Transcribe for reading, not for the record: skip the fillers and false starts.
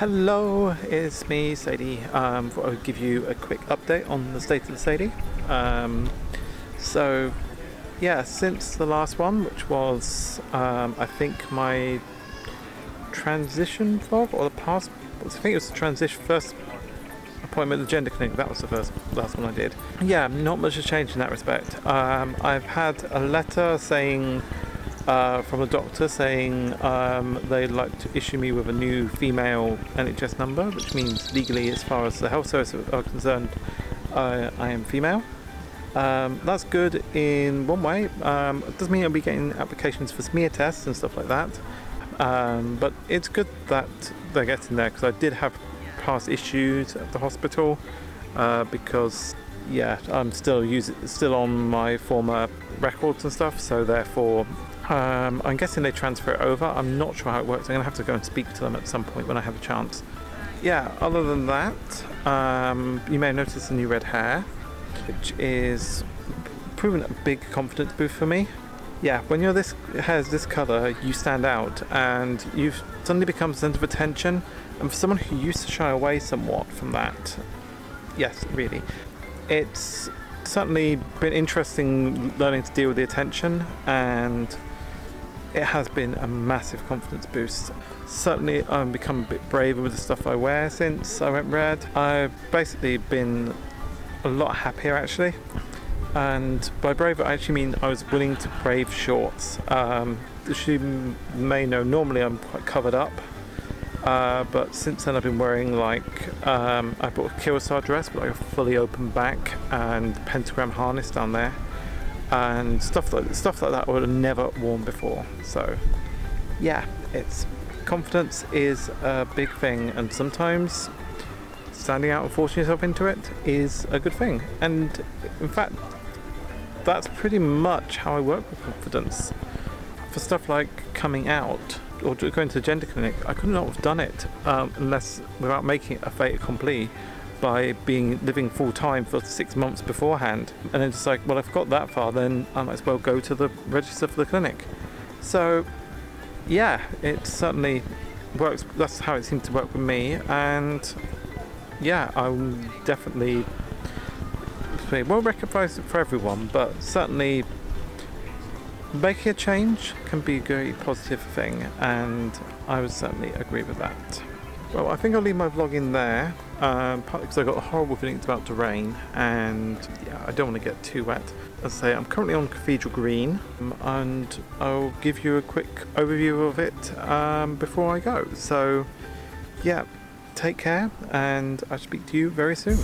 Hello, it's me, Sadie. I'll give you a quick update on the state of the Sadie. So, yeah, since the last one, which was, I think, my transition vlog, or the past, I think it was the transition first appointment at the gender clinic. That was the last one I did. Yeah, not much has changed in that respect. I've had a letter saying, from a doctor saying they'd like to issue me with a new female NHS number, which means legally, as far as the health service are concerned, I am female. That's good in one way. It doesn't mean I'll be getting applications for smear tests and stuff like that, but it's good that they're getting there, because I did have past issues at the hospital because, yeah, I'm still on my former records and stuff, so therefore I'm guessing they transfer it over. I'm not sure how it works. I'm gonna have to go and speak to them at some point when I have a chance. Yeah, other than that, you may have noticed the new red hair, which is proving a big confidence boost for me. Yeah, when your hair's this colour, you stand out, and you've suddenly become centre of attention. And for someone who used to shy away somewhat from that, yes, really, it's certainly been interesting learning to deal with the attention, and it has been a massive confidence boost. Certainly I've become a bit braver with the stuff I wear since I went red. I've basically been a lot happier, actually, and by braver I actually mean I was willing to brave shorts. As you may know, normally I'm quite covered up, but since then I've been wearing, like, I bought a kiyosar dress with, like, a fully open back and pentagram harness down there, and stuff like that I would have never worn before. So yeah, it's confidence is a big thing, and sometimes standing out and forcing yourself into it is a good thing. And in fact, that's pretty much how I work with confidence. For stuff like coming out or going to the gender clinic, I could not have done it without making it a fait accompli by living full time for 6 months beforehand, and then just like, well, I've got that far, then I might as well go to the register for the clinic. So yeah, it certainly works. That's how it seemed to work with me. And yeah, I'm definitely well recognised for everyone, but certainly making a change can be a very positive thing, and I would certainly agree with that. Well, I think I'll leave my vlog in there, partly because I got a horrible feeling it's about to rain, and yeah, I don't want to get too wet. As I say, I'm currently on Cathedral Green, and I'll give you a quick overview of it before I go. So yeah, take care, and I'll speak to you very soon.